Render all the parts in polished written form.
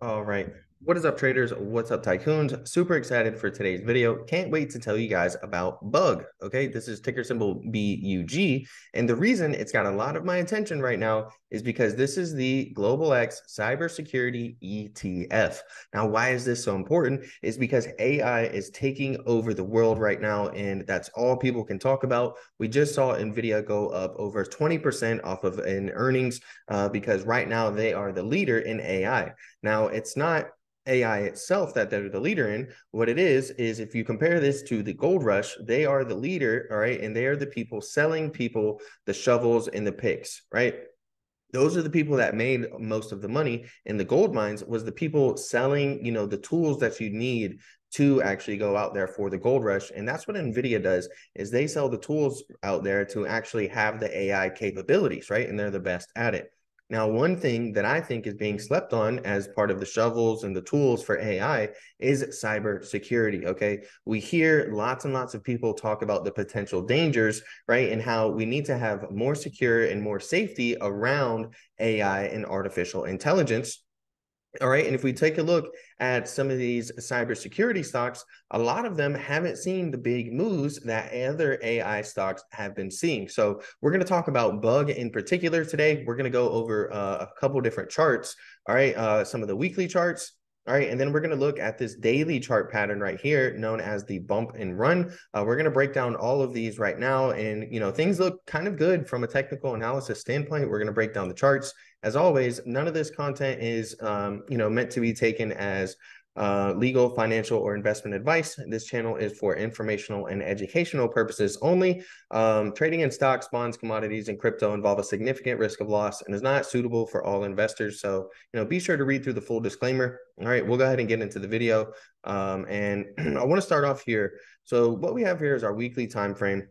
All right. What is up, traders? What's up, tycoons? Super excited for today's video. Can't wait to tell you guys about BUG. Okay, this is ticker symbol BUG. And the reason it's got a lot of my attention right now is because this is the Global X Cybersecurity ETF. Now, why is this so important? It's because AI is taking over the world right now, and that's all people can talk about. We just saw NVIDIA go up over 20% off of in earnings because right now they are the leader in AI. Now, it's not AI itself that they're the leader in. What it is if you compare this to the gold rush, they are the leader, all right? And they are the people selling people the shovels and the picks, right? Those are the people that made most of the money in the gold mines, was the people selling, you know, the tools that you need to actually go out there for the gold rush. And that's what NVIDIA does, is they sell the tools out there to actually have the AI capabilities, right? And they're the best at it. Now, one thing that I think is being slept on as part of the shovels and the tools for AI is cybersecurity, okay? We hear lots and lots of people talk about the potential dangers, right? And how we need to have more secure and more safety around AI and artificial intelligence. All right. And if we take a look at some of these cybersecurity stocks, a lot of them haven't seen the big moves that other AI stocks have been seeing. So we're going to talk about BUG in particular today. We're going to go over a couple different charts. All right. Some of the weekly charts. All right. And then we're going to look at this daily chart pattern right here known as the bump and run. We're going to break down all of these right now. And, you know, things look kind of good from a technical analysis standpoint. We're going to break down the charts. As always, none of this content is, you know, meant to be taken as legal, financial, or investment advice. This channel is for informational and educational purposes only. Trading in stocks, bonds, commodities, and crypto involve a significant risk of loss and is not suitable for all investors. So, you know, be sure to read through the full disclaimer. All right, we'll go ahead and get into the video. And I want to start off here. So what we have here is our weekly time frame,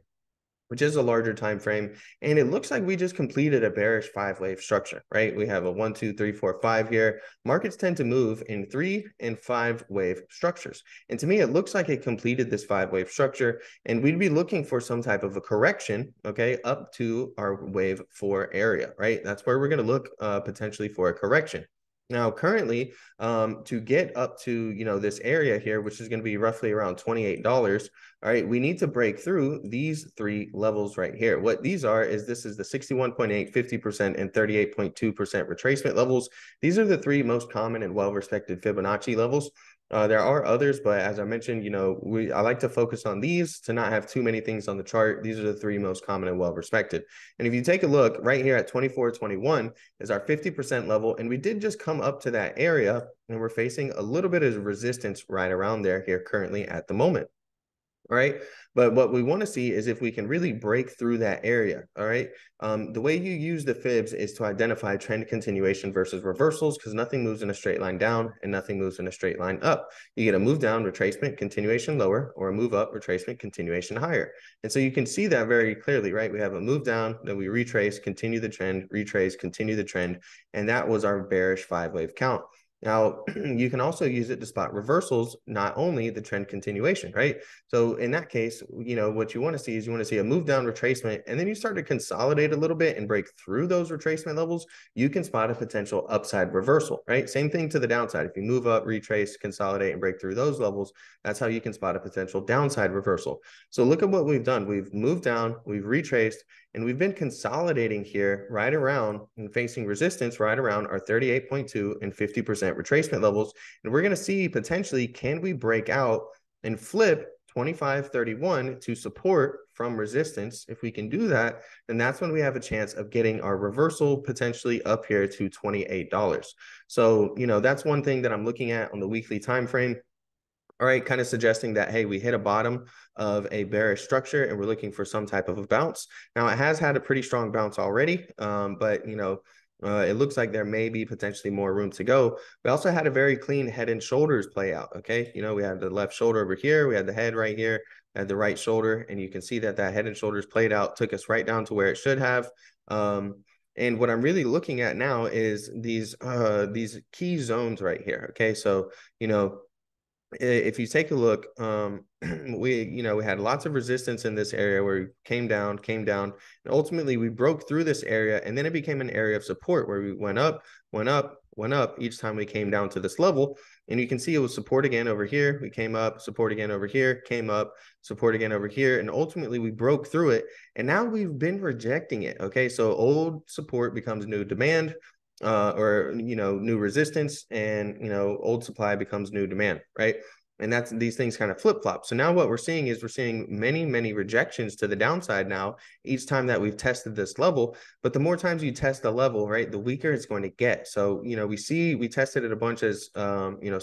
which is a larger time frame. And it looks like we just completed a bearish five-wave structure, right? We have a 1, 2, 3, 4, 5 here. Markets tend to move in 3- and 5-wave structures. And to me, it looks like it completed this 5-wave structure, and we'd be looking for some type of a correction, okay, up to our wave 4 area, right? That's where we're gonna look potentially for a correction. Now, currently, to get up to, you know, this area here, which is going to be roughly around $28, all right, we need to break through these three levels right here. What these are is this is the 61.8, 50%, and 38.2% retracement levels. These are the three most common and well-respected Fibonacci levels. There are others, but as I mentioned, you know, I like to focus on these to not have too many things on the chart. These are the three most common and well-respected. And if you take a look right here at 24.21 is our 50% level. And we did just come up to that area, and we're facing a little bit of resistance right around there here currently at the moment. All right. But what we want to see is if we can really break through that area. All right. The way you use the fibs is to identify trend continuation versus reversals, because nothing moves in a straight line down and nothing moves in a straight line up. You get a move down, retracement, continuation lower, or a move up, retracement, continuation higher. And so you can see that very clearly, right? We have a move down, then we retrace, continue the trend, retrace, continue the trend. And that was our bearish 5-wave count. Now, you can also use it to spot reversals, not only the trend continuation, right? So in that case, you know, what you want to see is you want to see a move down retracement, and then you start to consolidate a little bit and break through those retracement levels. You can spot a potential upside reversal, right? Same thing to the downside. If you move up, retrace, consolidate, and break through those levels, that's how you can spot a potential downside reversal. So look at what we've done. We've moved down, we've retraced, and we've been consolidating here right around and facing resistance right around our 38.2 and 50% retracement levels. And we're going to see potentially, can we break out and flip 25.31 to support from resistance? If we can do that, then that's when we have a chance of getting our reversal potentially up here to $28. So, you know, that's one thing that I'm looking at on the weekly time frame. All right, kind of suggesting that, hey, we hit a bottom of a bearish structure and we're looking for some type of a bounce. Now, it has had a pretty strong bounce already, but, you know, it looks like there may be potentially more room to go. We also had a very clean head and shoulders play out, okay? You know, we had the left shoulder over here, we had the head right here, had the right shoulder, and you can see that that head and shoulders played out, took us right down to where it should have. And what I'm really looking at now is these key zones right here, okay? So, you know, if you take a look, we had lots of resistance in this area where we came down, and ultimately we broke through this area, and then it became an area of support where we went up each time we came down to this level. And you can see it was support again over here. We came up, support again over here, came up, support again over here. And ultimately we broke through it, and now we've been rejecting it. Okay. So old support becomes new demand, new resistance, and, old supply becomes new demand. Right. And these things kind of flip flop. So now what we're seeing is many, many rejections to the downside now, each time that we've tested this level. But the more times you test the level, right, the weaker it's going to get. So, we tested it a bunch as,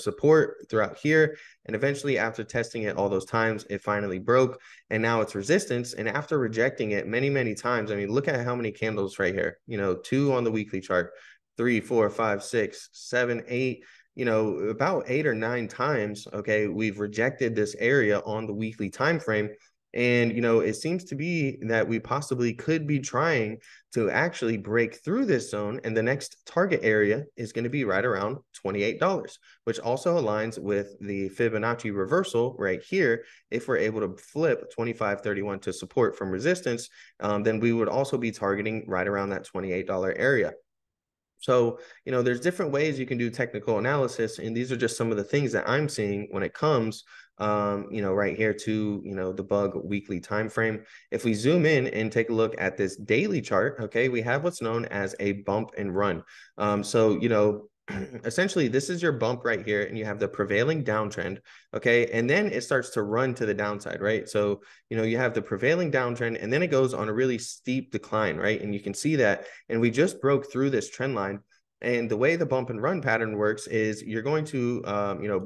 support throughout here. And eventually after testing it all those times, it finally broke. And now it's resistance. And after rejecting it many, many times, I mean, look at how many candles right here, 2 on the weekly chart, 3, 4, 5, 6, 7, 8, about 8 or 9 times, okay, we've rejected this area on the weekly time frame. And, it seems to be that we possibly could be trying to actually break through this zone. And the next target area is going to be right around $28, which also aligns with the Fibonacci reversal right here. If we're able to flip 25.31 to support from resistance, then we would also be targeting right around that $28 area. So, there's different ways you can do technical analysis, and these are just some of the things that I'm seeing when it comes, right here to, the bug weekly time frame. If we zoom in and take a look at this daily chart, okay, we have what's known as a bump and run. Essentially, this is your bump right here, and you have the prevailing downtrend, okay, and then it starts to run to the downside, right? So, you have the prevailing downtrend, and then it goes on a really steep decline, right? And you can see that, and we just broke through this trend line. And the way the bump and run pattern works is you're going to,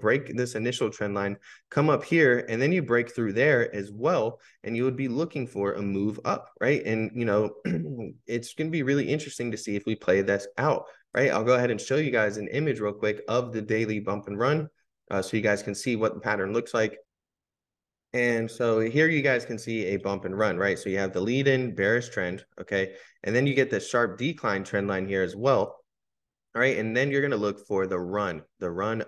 break this initial trend line, come up here, and then you break through there as well. And you would be looking for a move up, right? And, it's going to be really interesting to see if we play this out, right? I'll go ahead and show you guys an image real quick of the daily bump and run so you guys can see what the pattern looks like. And so here you guys can see a bump and run, right? So you have the lead in bearish trend, okay? And then you get the sharp decline trend line here as well. All right. And then you're going to look for the run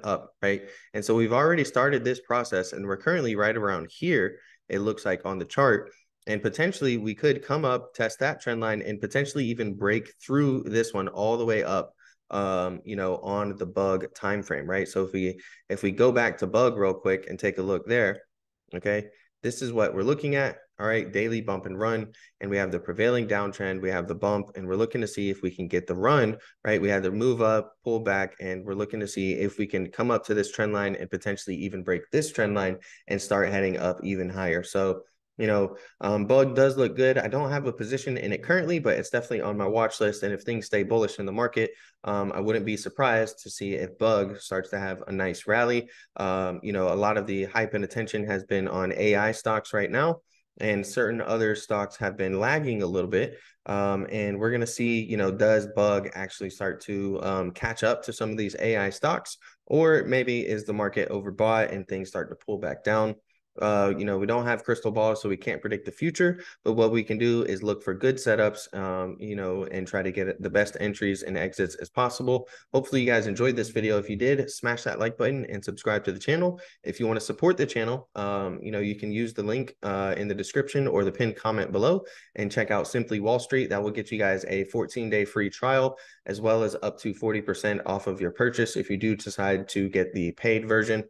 up, right? And so we've already started this process, and we're currently right around here, it looks like, on the chart. And potentially we could come up, test that trend line, and potentially even break through this one all the way up, on the bug time frame, right? So if we go back to bug real quick and take a look there, okay, this is what we're looking at. All right, daily bump and run, and we have the prevailing downtrend, we have the bump, and we're looking to see if we can get the run, right? We had the move up, pull back, and we're looking to see if we can come up to this trend line and potentially even break this trend line and start heading up even higher. So, bug does look good. I don't have a position in it currently, but it's definitely on my watch list. And if things stay bullish in the market, I wouldn't be surprised to see if bug starts to have a nice rally. A lot of the hype and attention has been on AI stocks right now, and certain other stocks have been lagging a little bit. And we're going to see, does bug actually start to catch up to some of these AI stocks, or maybe is the market overbought and things start to pull back down? We don't have crystal balls, so we can't predict the future, but what we can do is look for good setups, and try to get the best entries and exits as possible. Hopefully you guys enjoyed this video. If you did, smash that like button and subscribe to the channel. If you want to support the channel, you can use the link in the description or the pinned comment below and check out Simply Wall Street. That will get you guys a 14-day free trial, as well as up to 40% off of your purchase if you do decide to get the paid version.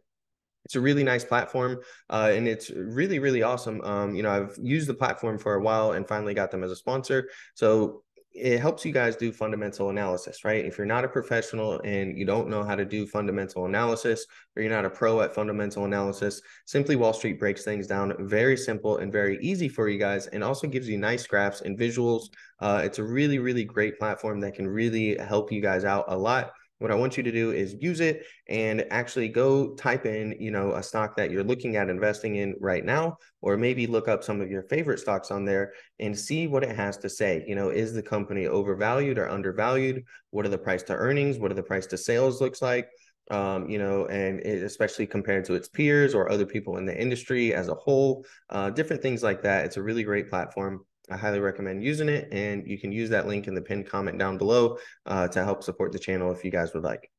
It's a really nice platform, and it's really, really awesome. I've used the platform for a while and finally got them as a sponsor. So it helps you guys do fundamental analysis, right? If you're not a professional and you don't know how to do fundamental analysis, or you're not a pro at fundamental analysis, Simply Wall Street breaks things down very simple and very easy for you guys, and also gives you nice graphs and visuals. It's a really, really great platform that can really help you guys out a lot. What I want you to do is use it and actually go type in, a stock that you're looking at investing in right now, or maybe look up some of your favorite stocks on there and see what it has to say. Is the company overvalued or undervalued? What are the price to earnings? What are the price to sales looks like? And especially compared to its peers or other people in the industry as a whole, different things like that. It's a really great platform. I highly recommend using it, and you can use that link in the pinned comment down below to help support the channel if you guys would like.